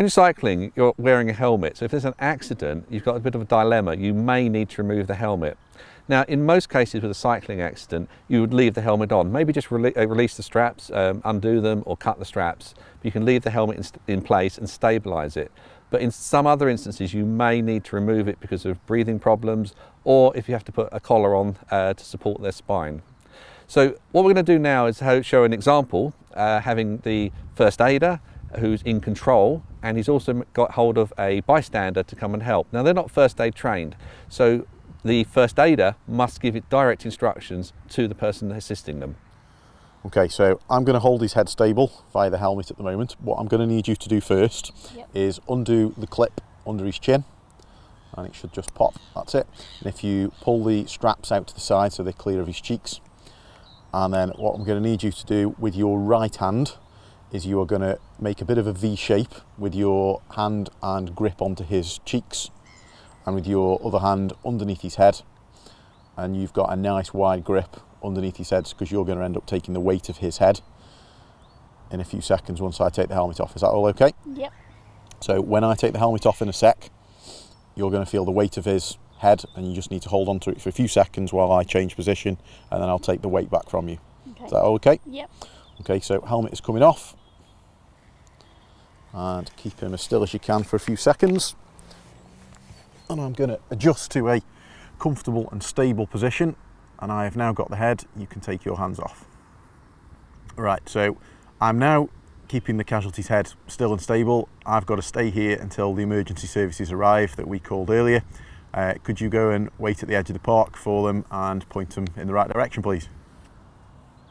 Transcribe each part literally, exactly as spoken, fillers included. When you're cycling, you're wearing a helmet. So if there's an accident, you've got a bit of a dilemma. You may need to remove the helmet. Now, in most cases with a cycling accident, you would leave the helmet on. Maybe just re release the straps, um, undo them, or cut the straps. You can leave the helmet in, in place and stabilize it. But in some other instances, you may need to remove it because of breathing problems, or if you have to put a collar on uh, to support their spine. So what we're going to do now is show an example, uh, having the first aider who's in control, and he's also got hold of a bystander to come and help. Now, they're not first aid trained, so the first aider must give it direct instructions to the person assisting them. Okay, so I'm going to hold his head stable via the helmet at the moment. What I'm going to need you to do first yep. is undo the clip under his chin, and it should just pop, that's it. And if you pull the straps out to the side so they're clear of his cheeks, and then what I'm going to need you to do with your right hand is you are going to make a bit of a V shape with your hand and grip onto his cheeks, and with your other hand underneath his head, and you've got a nice wide grip underneath his head because you're going to end up taking the weight of his head in a few seconds once I take the helmet off. Is that all okay? Yep. So when I take the helmet off in a sec, you're going to feel the weight of his head, and you just need to hold on to it for a few seconds while I change position, and then I'll take the weight back from you. Okay. Is that all okay? Yep. Okay, so helmet is coming off, and keep him as still as you can for a few seconds, and I'm going to adjust to a comfortable and stable position. And I have now got the head, you can take your hands off. Right, so I'm now keeping the casualty's head still and stable. I've got to stay here until the emergency services arrive that we called earlier. Uh, could you go and wait at the edge of the park for them and point them in the right direction, please?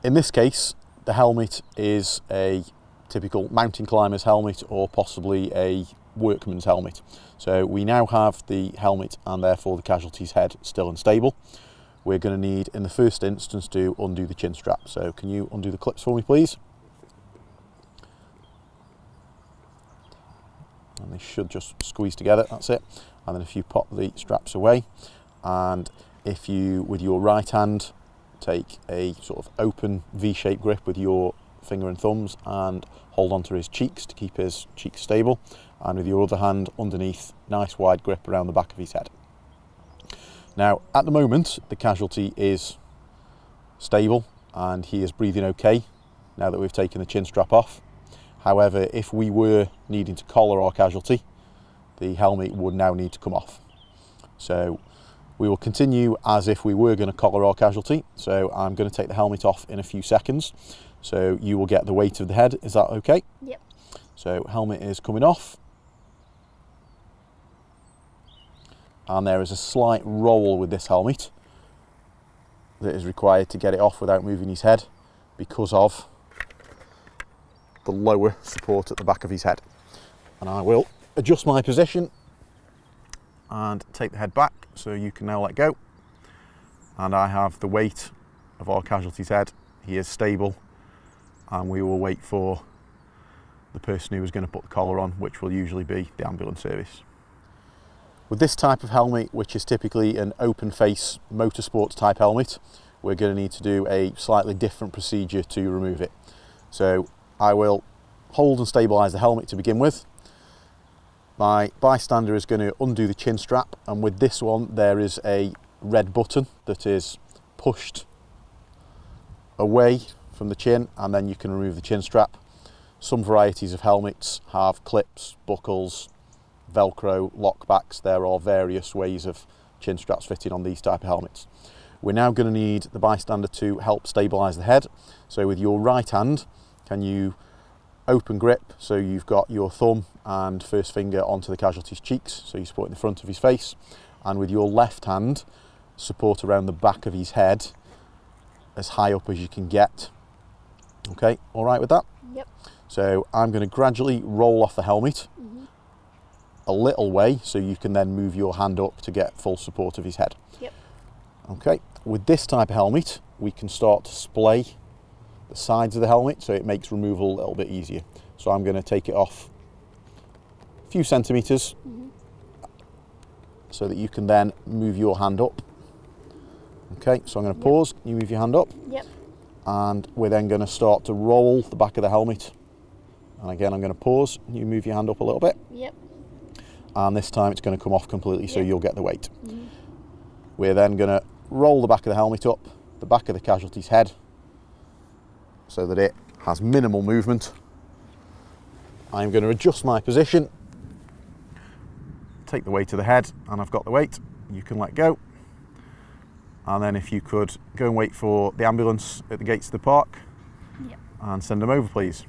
In this case, the helmet is a typical mountain climber's helmet, or possibly a workman's helmet. So we now have the helmet and therefore the casualty's head still and stable. We're going to need, in the first instance, to undo the chin strap. So can you undo the clips for me, please? And they should just squeeze together, that's it. And then if you pop the straps away, and if you, with your right hand, take a sort of open V-shaped grip with your finger and thumbs and hold onto his cheeks to keep his cheeks stable, and with your other hand underneath, nice wide grip around the back of his head. Now, at the moment, the casualty is stable and he is breathing okay now that we've taken the chin strap off. However, if we were needing to collar our casualty, the helmet would now need to come off. So we will continue as if we were going to collar our casualty. So I'm going to take the helmet off in a few seconds. So you will get the weight of the head. Is that okay? Yep. So helmet is coming off. And there is a slight roll with this helmet that is required to get it off without moving his head because of the lower support at the back of his head. And I will adjust my position and take the head back so you can now let go. And I have the weight of our casualty's head. He is stable, and we will wait for the person who is going to put the collar on, which will usually be the ambulance service. With this type of helmet, which is typically an open face motorsports type helmet, we're going to need to do a slightly different procedure to remove it. So I will hold and stabilise the helmet to begin with. My bystander is going to undo the chin strap, and with this one there is a red button that is pushed away from the chin, and then you can remove the chin strap. Some varieties of helmets have clips, buckles, Velcro, lockbacks. There are various ways of chin straps fitting on these type of helmets. We're now going to need the bystander to help stabilise the head. So with your right hand, can you open grip so you've got your thumb and first finger onto the casualty's cheeks, so you support the front of his face, and with your left hand, support around the back of his head as high up as you can get. Okay, all right with that? Yep. So I'm going to gradually roll off the helmet a little way so you can then move your hand up to get full support of his head. Yep. Okay, with this type of helmet we can start to splay the sides of the helmet so it makes removal a little bit easier. So I'm going to take it off a few centimetres mm-hmm. so that you can then move your hand up. Okay, so I'm going to pause, yep. You move your hand up. Yep. And we're then going to start to roll the back of the helmet And again, I'm going to pause. You move your hand up a little bit. Yep. And this time it's going to come off completely, so yep. you'll get the weight. Mm-hmm. We're then going to roll the back of the helmet up, the back of the casualty's head, so that it has minimal movement. I'm going to adjust my position, take the weight of the head, and I've got the weight. You can let go. And then if you could go and wait for the ambulance at the gates of the park, yep. and send them over, please.